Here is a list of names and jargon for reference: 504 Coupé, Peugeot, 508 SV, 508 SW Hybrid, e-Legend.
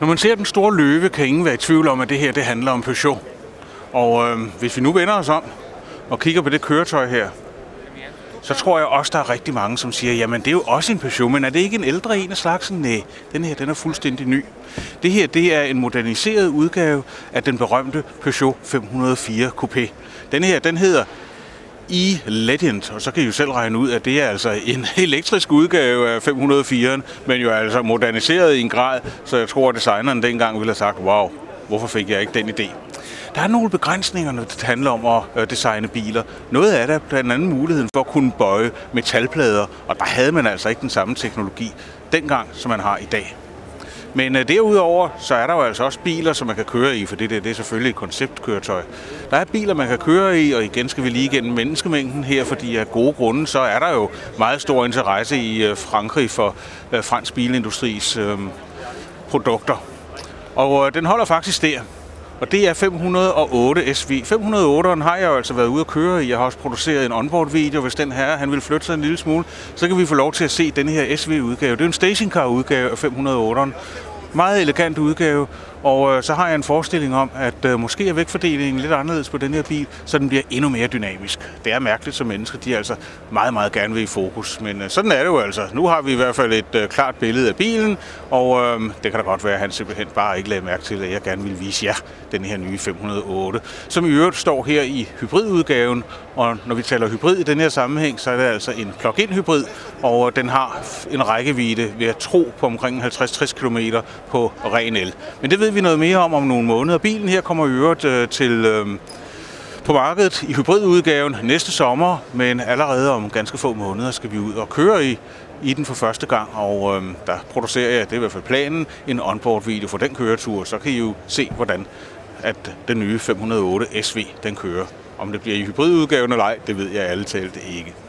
Når man ser den store løve, kan ingen være i tvivl om, at det her det handler om Peugeot. Og hvis vi nu vender os om og kigger på det køretøj her, så tror jeg også, der er rigtig mange, som siger, jamen det er jo også en Peugeot, men er det ikke en ældre en af slagsen? Næh, den her den er fuldstændig ny. Det her det er en moderniseret udgave af den berømte Peugeot 504 Coupé. Den her den hedder e-Legend, og så kan I jo selv regne ud, at det er altså en elektrisk udgave af 504'eren, men jo altså moderniseret i en grad, så jeg tror, at designeren dengang ville have sagt, wow, hvorfor fik jeg ikke den idé? Der er nogle begrænsninger, når det handler om at designe biler. Noget af det er blandt andet muligheden for at kunne bøje metalplader, og der havde man altså ikke den samme teknologi dengang, som man har i dag. Men derudover, så er der jo altså også biler, som man kan køre i, for det er selvfølgelig et konceptkøretøj. Der er biler, man kan køre i, og igen skal vi lige igennem menneskemængden her, fordi af gode grunde, så er der jo meget stor interesse i Frankrig for fransk bilindustris produkter. Og den holder faktisk der. Og det er 508 SV. 508'eren har jeg jo altså været ude at køre i. Jeg har også produceret en onboard-video. Hvis den her, han vil flytte sig en lille smule, så kan vi få lov til at se den her SV-udgave. Det er en stationcar-udgave af 508'eren. Meget elegant udgave. Og så har jeg en forestilling om, at måske er vægtfordelingen lidt anderledes på den her bil, så den bliver endnu mere dynamisk. Det er mærkeligt, som mennesker de altså meget, meget gerne vil i fokus. Men sådan er det jo altså. Nu har vi i hvert fald et klart billede af bilen, og det kan da godt være, at han simpelthen bare ikke lagde mærke til, at jeg gerne vil vise jer den her nye 508, som i øvrigt står her i hybridudgaven. Og når vi taler hybrid i den her sammenhæng, så er det altså en plug-in hybrid, og den har en rækkevidde ved at tro på omkring 50-60 km på ren el. Men det ved vi noget mere om nogle måneder. Bilen her kommer i øvrigt på markedet i hybridudgaven næste sommer, men allerede om ganske få måneder skal vi ud og køre i den for første gang, og der producerer jeg, det er i hvert fald planen, en onboard-video for den køretur, så kan I jo se, hvordan at den nye 508 SV den kører. Om det bliver i hybridudgaven eller ej, det ved jeg alle talt ikke.